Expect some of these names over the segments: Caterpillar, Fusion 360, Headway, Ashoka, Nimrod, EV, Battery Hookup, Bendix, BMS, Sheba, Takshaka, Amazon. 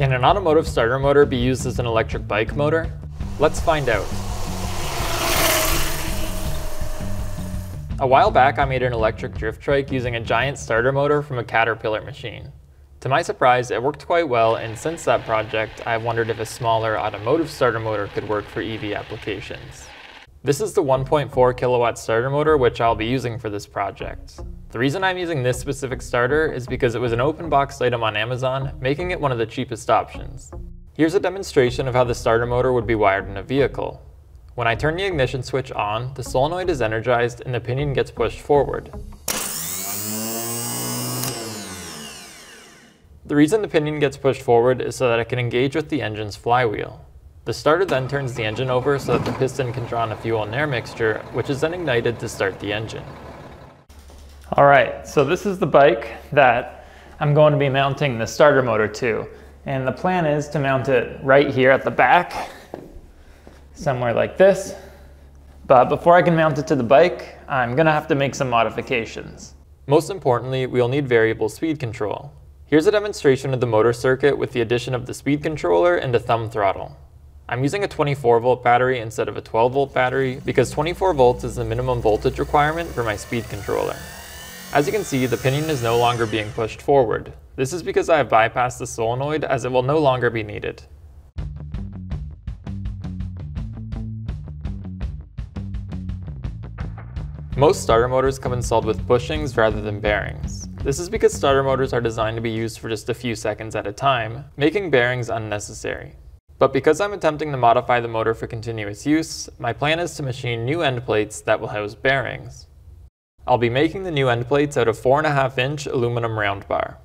Can an automotive starter motor be used as an electric bike motor? Let's find out. A while back, I made an electric drift trike using a giant starter motor from a Caterpillar machine. To my surprise, it worked quite well, and since that project, I've wondered if a smaller automotive starter motor could work for EV applications. This is the 1.4 kilowatt starter motor which I'll be using for this project. The reason I'm using this specific starter is because it was an open box item on Amazon, making it one of the cheapest options. Here's a demonstration of how the starter motor would be wired in a vehicle. When I turn the ignition switch on, the solenoid is energized and the pinion gets pushed forward. The reason the pinion gets pushed forward is so that it can engage with the engine's flywheel. The starter then turns the engine over so that the piston can draw on a fuel and air mixture, which is then ignited to start the engine. Alright, so this is the bike that I'm going to be mounting the starter motor to. And the plan is to mount it right here at the back, somewhere like this. But before I can mount it to the bike, I'm going to have to make some modifications. Most importantly, we'll need variable speed control. Here's a demonstration of the motor circuit with the addition of the speed controller and a thumb throttle. I'm using a 24 volt battery instead of a 12 volt battery because 24 volts is the minimum voltage requirement for my speed controller. As you can see, the pinion is no longer being pushed forward. This is because I have bypassed the solenoid as it will no longer be needed. Most starter motors come installed with bushings rather than bearings. This is because starter motors are designed to be used for just a few seconds at a time, making bearings unnecessary. But because I'm attempting to modify the motor for continuous use, my plan is to machine new end plates that will house bearings. I'll be making the new end plates out of 4.5-inch aluminum round bar.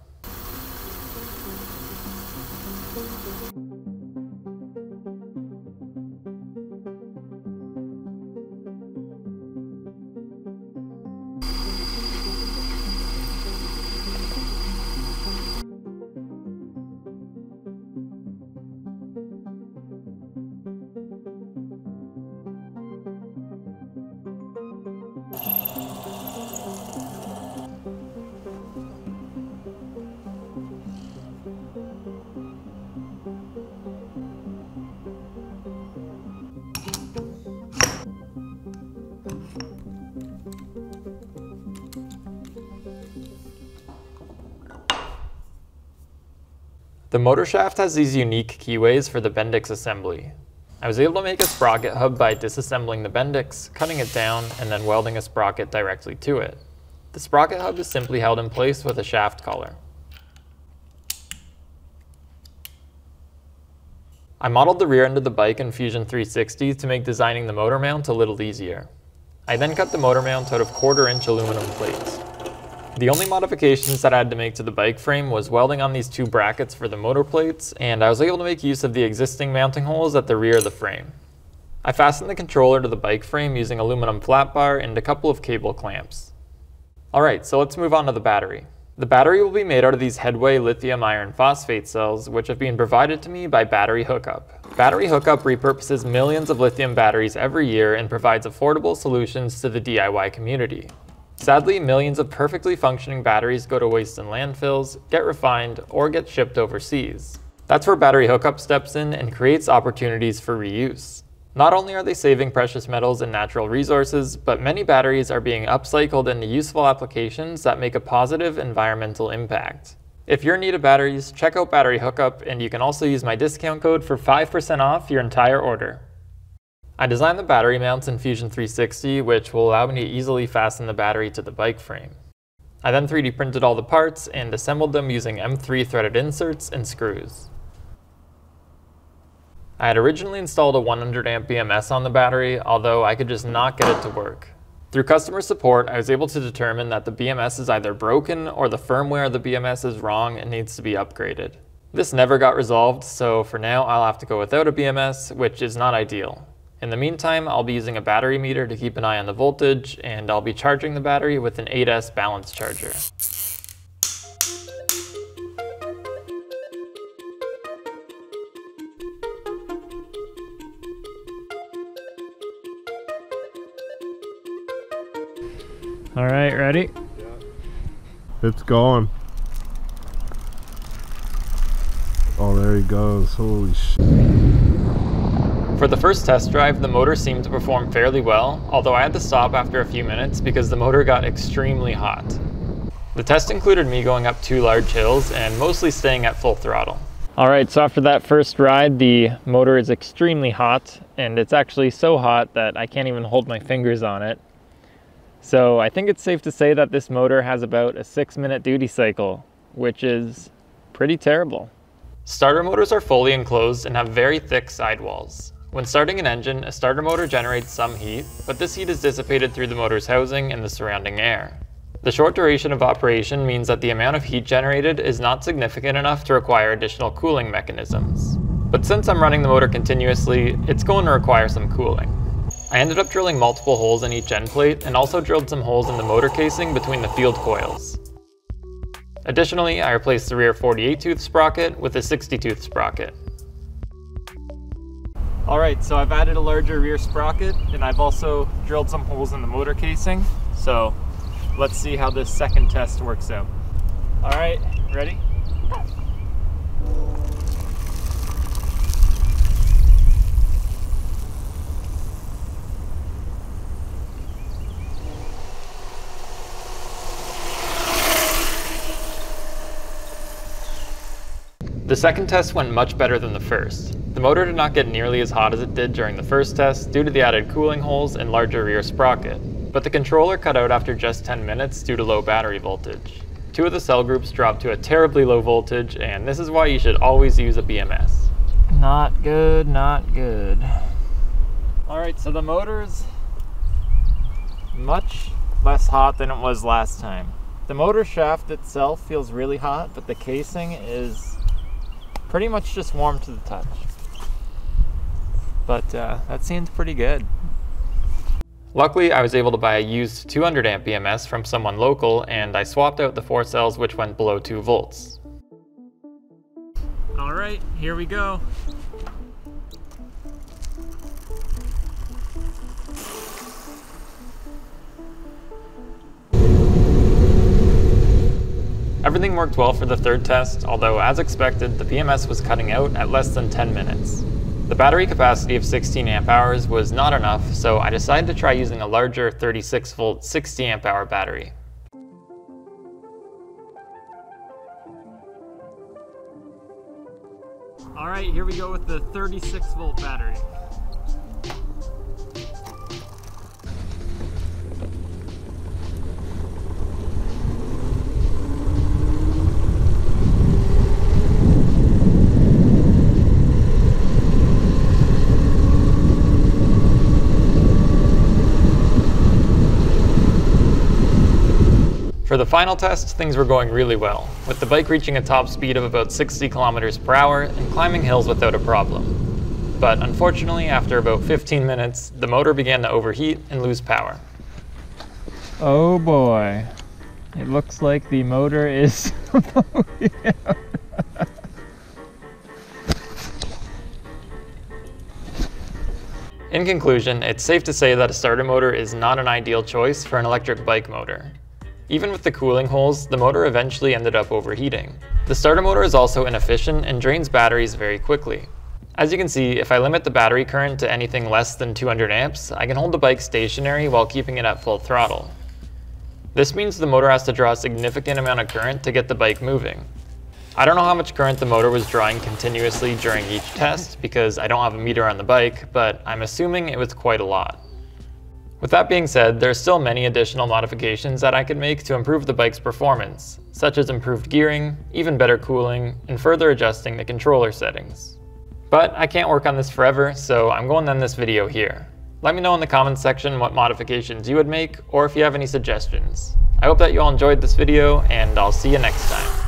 The motor shaft has these unique keyways for the Bendix assembly. I was able to make a sprocket hub by disassembling the Bendix, cutting it down, and then welding a sprocket directly to it. The sprocket hub is simply held in place with a shaft collar. I modeled the rear end of the bike in Fusion 360 to make designing the motor mount a little easier. I then cut the motor mount out of 1/4-inch aluminum plates. The only modifications that I had to make to the bike frame was welding on these two brackets for the motor plates, and I was able to make use of the existing mounting holes at the rear of the frame. I fastened the controller to the bike frame using aluminum flat bar and a couple of cable clamps. Alright, so let's move on to the battery. The battery will be made out of these Headway lithium iron phosphate cells, which have been provided to me by Battery Hookup. Battery Hookup repurposes millions of lithium batteries every year and provides affordable solutions to the DIY community. Sadly, millions of perfectly functioning batteries go to waste in landfills, get refined, or get shipped overseas. That's where Battery Hookup steps in and creates opportunities for reuse. Not only are they saving precious metals and natural resources, but many batteries are being upcycled into useful applications that make a positive environmental impact. If you're in need of batteries, check out Battery Hookup, and you can also use my discount code for 5% off your entire order. I designed the battery mounts in Fusion 360, which will allow me to easily fasten the battery to the bike frame. I then 3D printed all the parts and assembled them using M3 threaded inserts and screws. I had originally installed a 100 amp BMS on the battery, although I could just not get it to work. Through customer support, I was able to determine that the BMS is either broken or the firmware of the BMS is wrong and needs to be upgraded. This never got resolved, so for now I'll have to go without a BMS, which is not ideal. In the meantime, I'll be using a battery meter to keep an eye on the voltage, and I'll be charging the battery with an 8S balance charger. All right, ready? Yeah. It's going. All Oh, there he goes. Holy shit. For the first test drive, the motor seemed to perform fairly well, although I had to stop after a few minutes because the motor got extremely hot. The test included me going up 2 large hills and mostly staying at full throttle. All right, so after that first ride, the motor is extremely hot, and it's actually so hot that I can't even hold my fingers on it. So I think it's safe to say that this motor has about a 6-minute duty cycle, which is pretty terrible. Starter motors are fully enclosed and have very thick sidewalls. When starting an engine, a starter motor generates some heat, but this heat is dissipated through the motor's housing and the surrounding air. The short duration of operation means that the amount of heat generated is not significant enough to require additional cooling mechanisms. But since I'm running the motor continuously, it's going to require some cooling. I ended up drilling multiple holes in each end plate and also drilled some holes in the motor casing between the field coils. Additionally, I replaced the rear 48-tooth sprocket with a 60-tooth sprocket. Alright, so I've added a larger rear sprocket and I've also drilled some holes in the motor casing. So let's see how this second test works out. Alright, ready? The second test went much better than the first. The motor did not get nearly as hot as it did during the first test due to the added cooling holes and larger rear sprocket, but the controller cut out after just 10 minutes due to low battery voltage. 2 of the cell groups dropped to a terribly low voltage, and this is why you should always use a BMS. Not good, not good. Alright, so the motor's much less hot than it was last time. The motor shaft itself feels really hot, but the casing is pretty much just warm to the touch, but that seemed pretty good. Luckily, I was able to buy a used 200 amp BMS from someone local, and I swapped out the 4 cells which went below 2 volts. All right, here we go. Everything worked well for the third test, although as expected, the BMS was cutting out at less than 10 minutes. The battery capacity of 16 amp hours was not enough, so I decided to try using a larger 36 volt 60 amp hour battery. All right, here we go with the 36 volt battery. For the final test, things were going really well, with the bike reaching a top speed of about 60 kilometers per hour and climbing hills without a problem. But unfortunately, after about 15 minutes, the motor began to overheat and lose power. Oh boy. It looks like the motor is In conclusion, it's safe to say that a starter motor is not an ideal choice for an electric bike motor. Even with the cooling holes, the motor eventually ended up overheating. The starter motor is also inefficient and drains batteries very quickly. As you can see, if I limit the battery current to anything less than 200 amps, I can hold the bike stationary while keeping it at full throttle. This means the motor has to draw a significant amount of current to get the bike moving. I don't know how much current the motor was drawing continuously during each test because I don't have a meter on the bike, but I'm assuming it was quite a lot. With that being said, there are still many additional modifications that I could make to improve the bike's performance, such as improved gearing, even better cooling, and further adjusting the controller settings. But I can't work on this forever, so I'm going to end this video here. Let me know in the comments section what modifications you would make, or if you have any suggestions. I hope that you all enjoyed this video, and I'll see you next time.